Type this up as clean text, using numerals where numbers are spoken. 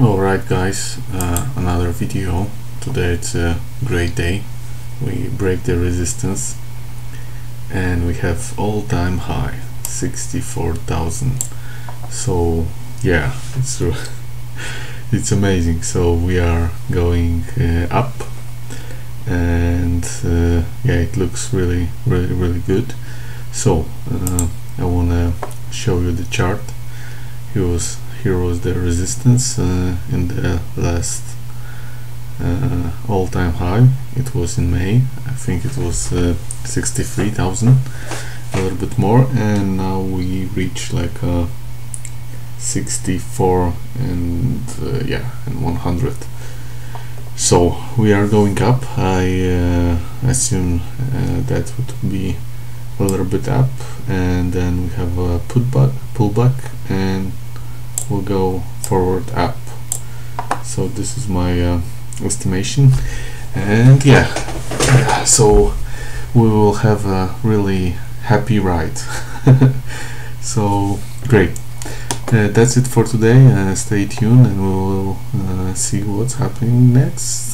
Alright guys, another video. Today it's a great day. We break the resistance and we have all-time high 64,000. So yeah, it's amazing. So we are going up and yeah, it looks really good. So I wanna show you the chart. Here was the resistance in the last all-time high. It was in May, I think it was 63,000, a little bit more, and now we reach like 64 and 100. So we are going up. I assume that would be a little bit up, and then we have a pullback, and we'll go forward up. So this is my estimation, and yeah, so we will have a really happy ride. So great, that's it for today. Stay tuned and we will see what's happening next.